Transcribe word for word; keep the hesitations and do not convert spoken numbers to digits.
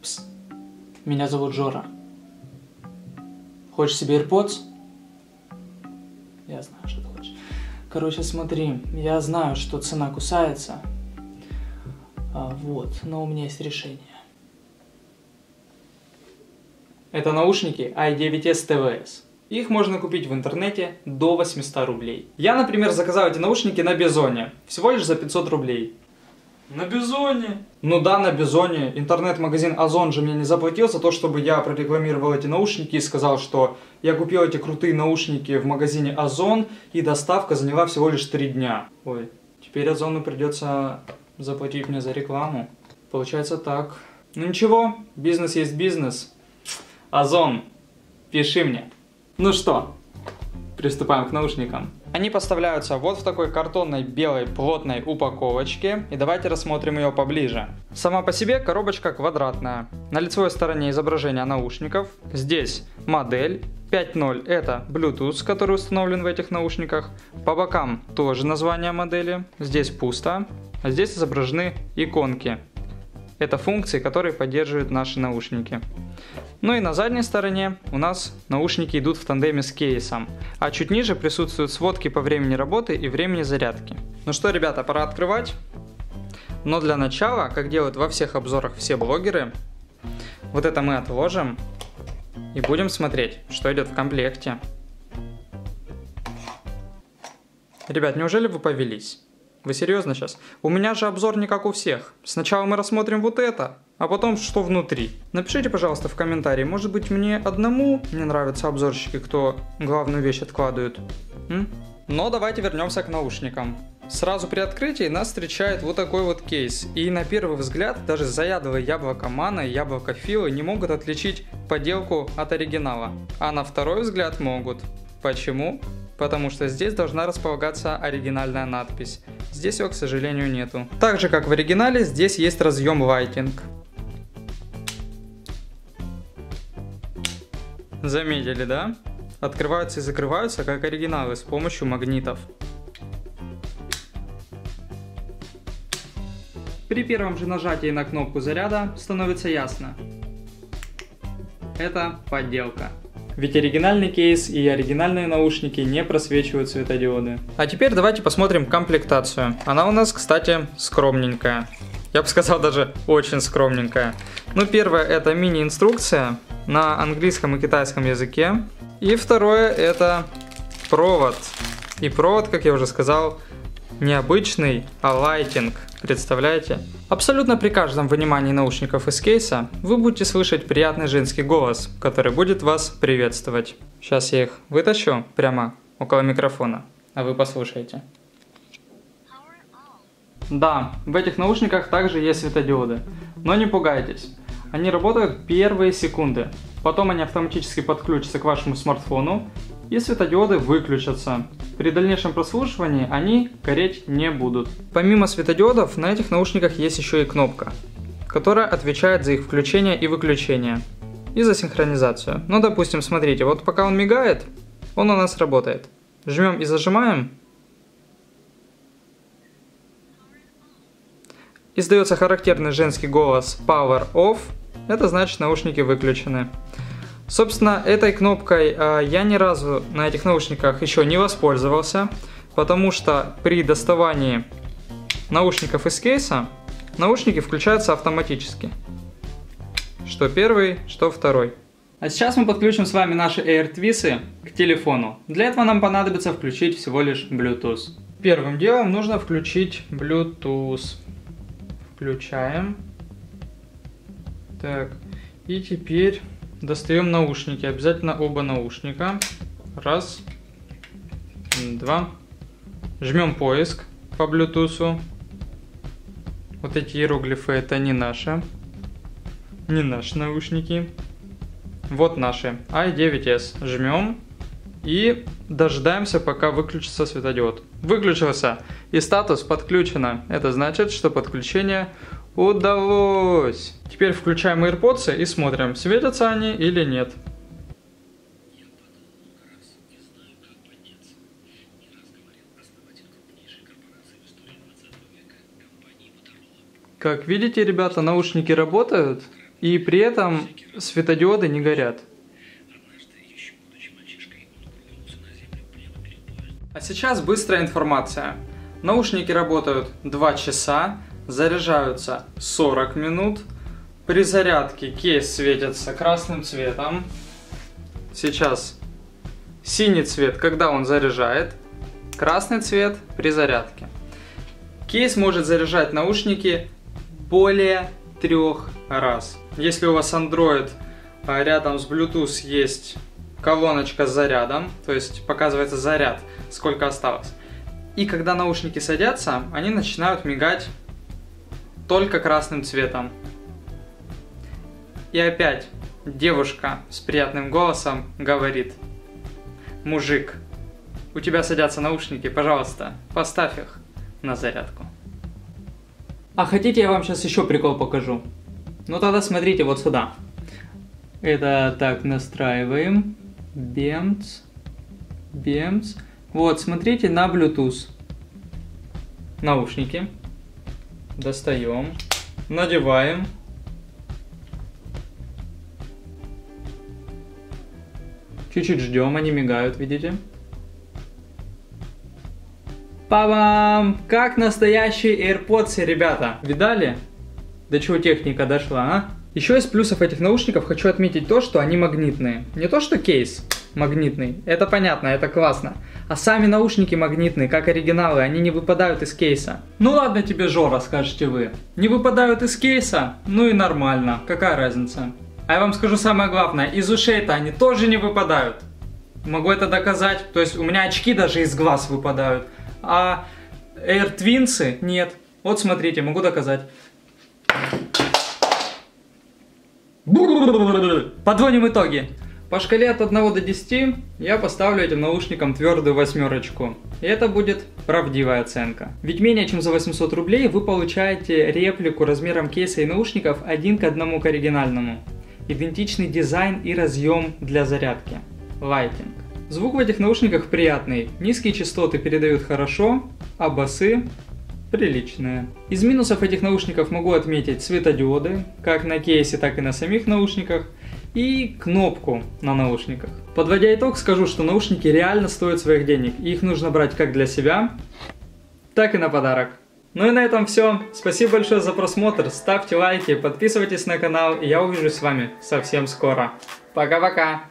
Пс. Меня зовут Жора. Хочешь себе AirPods? Я знаю, что ты хочешь. Короче, смотри, я знаю, что цена кусается. А, вот, но у меня есть решение. Это наушники ай девять эс ти дабл ю эс. Их можно купить в интернете до восьмисот рублей. Я, например, заказал эти наушники на Бизоне. Всего лишь за пятьсот рублей. На Бизоне? Ну да, на Бизоне. Интернет-магазин Озон же мне не заплатил за то, чтобы я прорекламировал эти наушники и сказал, что я купил эти крутые наушники в магазине Озон, и доставка заняла всего лишь три дня. Ой, теперь Озону придется заплатить мне за рекламу. Получается так. Ну ничего, бизнес есть бизнес. Озон, пиши мне. Ну что, приступаем к наушникам. Они поставляются вот в такой картонной белой плотной упаковочке. И давайте рассмотрим ее поближе. Сама по себе коробочка квадратная. На лицевой стороне изображение наушников. Здесь модель. пять ноль это Bluetooth, который установлен в этих наушниках. По бокам тоже название модели. Здесь пусто. А здесь изображены иконки. Это функции, которые поддерживают наши наушники. Ну и на задней стороне у нас наушники идут в тандеме с кейсом. А чуть ниже присутствуют сводки по времени работы и времени зарядки. Ну что, ребята, пора открывать. Но для начала, как делают во всех обзорах все блогеры, вот это мы отложим и будем смотреть, что идет в комплекте. Ребят, неужели вы повелись? Вы серьезно сейчас? У меня же обзор не как у всех. Сначала мы рассмотрим вот это, а потом что внутри. Напишите, пожалуйста, в комментарии, может быть мне одному не нравятся обзорщики, кто главную вещь откладывает. М? Но давайте вернемся к наушникам. Сразу при открытии нас встречает вот такой вот кейс. И на первый взгляд даже заядлые яблокоманы и яблокофилы не могут отличить подделку от оригинала. А на второй взгляд могут. Почему? Потому что здесь должна располагаться оригинальная надпись. Здесь ее, к сожалению, нету. Так же, как в оригинале, здесь есть разъем Lightning. Заметили, да? Открываются и закрываются, как оригиналы, с помощью магнитов. При первом же нажатии на кнопку заряда становится ясно. Это подделка. Ведь оригинальный кейс и оригинальные наушники не просвечивают светодиоды. А теперь давайте посмотрим комплектацию. Она у нас, кстати, скромненькая. Я бы сказал, даже очень скромненькая. Ну, первое — это мини-инструкция на английском и китайском языке. И второе — это провод. И провод, как я уже сказал, не обычный, а Lightning. Представляете? Абсолютно при каждом вынимании наушников из кейса вы будете слышать приятный женский голос, который будет вас приветствовать. Сейчас я их вытащу прямо около микрофона, а вы послушайте. Да, в этих наушниках также есть светодиоды, но не пугайтесь, они работают первые секунды, потом они автоматически подключатся к вашему смартфону и светодиоды выключатся. При дальнейшем прослушивании они гореть не будут. Помимо светодиодов, на этих наушниках есть еще и кнопка, которая отвечает за их включение и выключение, и за синхронизацию. Ну, допустим, смотрите, вот пока он мигает, он у нас работает. Жмем и зажимаем. Издаётся характерный женский голос Power Off, это значит, наушники выключены. Собственно, этой кнопкой э, я ни разу на этих наушниках еще не воспользовался, потому что при доставании наушников из кейса наушники включаются автоматически. Что первый, что второй. А сейчас мы подключим с вами наши AirTWS к телефону. Для этого нам понадобится включить всего лишь Bluetooth. Первым делом нужно включить Bluetooth. Включаем. Так, и теперь... достаем наушники, обязательно оба наушника. Раз, два. Жмем поиск по Bluetooth. Вот эти иероглифы — это не наши. Не наши наушники. Вот наши, ай девять эс. Жмем и дожидаемся, пока выключится светодиод. Выключился, и статус подключено. Это значит, что подключение удалось. Теперь включаем AirPods и смотрим, светятся они или нет. Как видите, ребята, наушники работают. И при этом светодиоды не горят. А сейчас быстрая информация. Наушники работают два часа, заряжаются сорок минут. При зарядке кейс светится красным цветом. Сейчас синий цвет, когда он заряжает. Красный цвет при зарядке. Кейс может заряжать наушники более трех раз. Если у вас Android, рядом с Bluetooth есть колоночка с зарядом, то есть показывается заряд, сколько осталось. И когда наушники садятся, они начинают мигать только красным цветом. И опять девушка с приятным голосом говорит: мужик, у тебя садятся наушники, пожалуйста, поставь их на зарядку. А хотите, я вам сейчас еще прикол покажу? Ну тогда смотрите вот сюда. Это так настраиваем. Бемц. Бемц. Вот, смотрите на Bluetooth. Наушники. Достаем. Надеваем. Чуть-чуть ждем, они мигают, видите? Па-бам! Как настоящие AirPods, ребята! Видали? До чего техника дошла, а? Еще из плюсов этих наушников хочу отметить то, что они магнитные. Не то, что кейс магнитный. Это понятно, это классно. А сами наушники магнитные, как оригиналы, они не выпадают из кейса. Ну ладно тебе, Жора, скажете вы. Не выпадают из кейса? Ну и нормально, какая разница? А я вам скажу самое главное, из ушей-то они тоже не выпадают. Могу это доказать, то есть у меня очки даже из глаз выпадают. А AirTwins'ы нет. Вот смотрите, могу доказать. Подводим итоги. По шкале от одного до десяти я поставлю этим наушникам твердую восьмерочку. И это будет правдивая оценка. Ведь менее чем за восемьсот рублей вы получаете реплику размером кейса и наушников один к одному к оригинальному. Идентичный дизайн и разъем для зарядки. Lightning. Звук в этих наушниках приятный, низкие частоты передают хорошо, а басы приличные. Из минусов этих наушников могу отметить светодиоды, как на кейсе, так и на самих наушниках, и кнопку на наушниках. Подводя итог, скажу, что наушники реально стоят своих денег, и их нужно брать как для себя, так и на подарок. Ну и на этом все. Спасибо большое за просмотр, ставьте лайки, подписывайтесь на канал, и я увижусь с вами совсем скоро. Пока-пока!